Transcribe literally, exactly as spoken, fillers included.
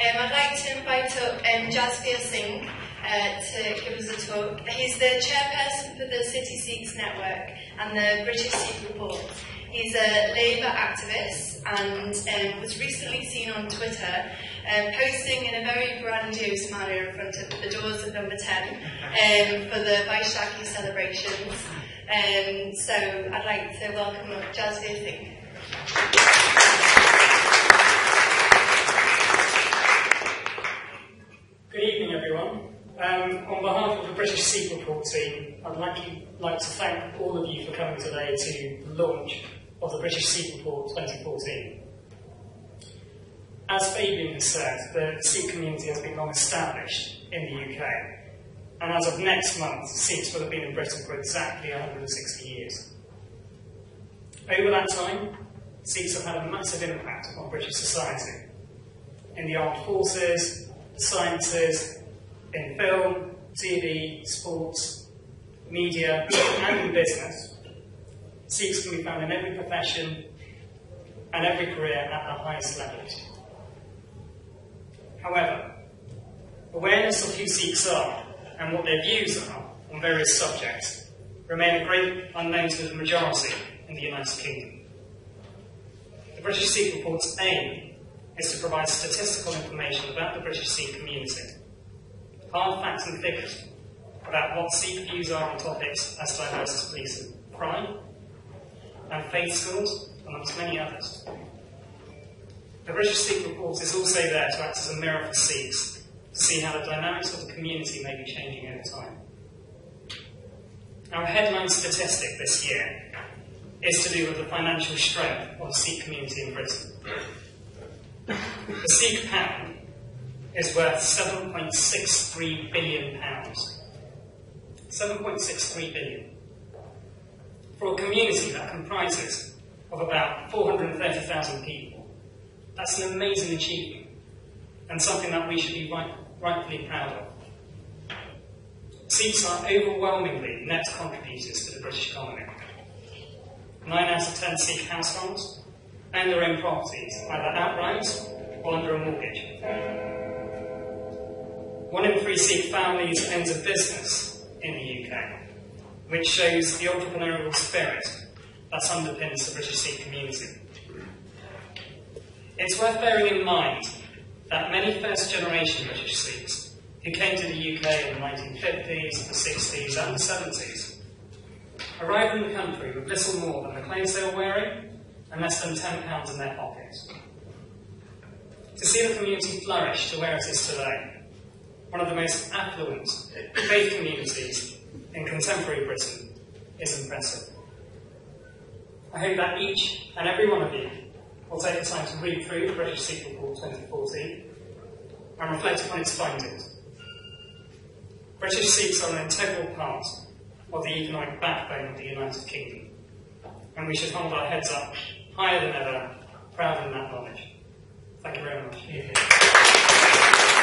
Um, I'd like to invite up um, Jasvir Singh uh, to give us a talk. He's the chairperson for the City Sikhs Network and the British Sikh Report. He's a Labour activist and um, was recently seen on Twitter uh, posting in a very grandiose manner in front of the doors of number ten um, for the Vaisakhi celebrations. Um, so I'd like to welcome up Jasvir Singh. Good evening, everyone. Um, on behalf of the British Sikh Report team, I'd like, you, like to thank all of you for coming today to the launch of the British Sikh Report twenty fourteen. As Fabian has said, the Sikh community has been long established in the U K, and as of next month, Sikhs will have been in Britain for exactly one hundred sixty years. Over that time, Sikhs have had a massive impact on British society, in the armed forces, the sciences, in film, T V, sports, media, and in business. Sikhs can be found in every profession and every career at the highest levels. However, awareness of who Sikhs are and what their views are on various subjects remain a great unknown to the majority in the United Kingdom. The British Sikh Report's aim is to provide statistical information about the British Sikh community, hard facts and figures about what Sikh views are on topics as diverse as police and crime, and faith schools, amongst many others. The British Sikh Report is also there to act as a mirror for Sikhs, to see how the dynamics of the community may be changing over time. Our headline statistic this year is to do with the financial strength of the Sikh community in Britain. The Sikh pound is worth seven point six three billion pounds. seven point six three billion. For a community that comprises of about four hundred thirty thousand people, that's an amazing achievement and something that we should be right, rightfully proud of. Sikhs are overwhelmingly net contributors to the British economy. Nine out of ten Sikh households own their own properties, either outright or under a mortgage. One in three Sikh families owns a business in the U K, which shows the entrepreneurial spirit that underpins the British Sikh community. It's worth bearing in mind that many first-generation British Sikhs who came to the U K in the nineteen fifties, the sixties and the seventies arrived in the country with little more than the clothes they were wearing and less than ten pounds in their pockets. To see the community flourish to where it is today, one of the most affluent faith communities in contemporary Britain, is impressive. I hope that each and every one of you will take the time to read through the British Sikh Report twenty fourteen and reflect upon its findings. British Sikhs are an integral part of the economic backbone of the United Kingdom, and we should hold our heads up higher than ever, proud in that knowledge. Thank you very much.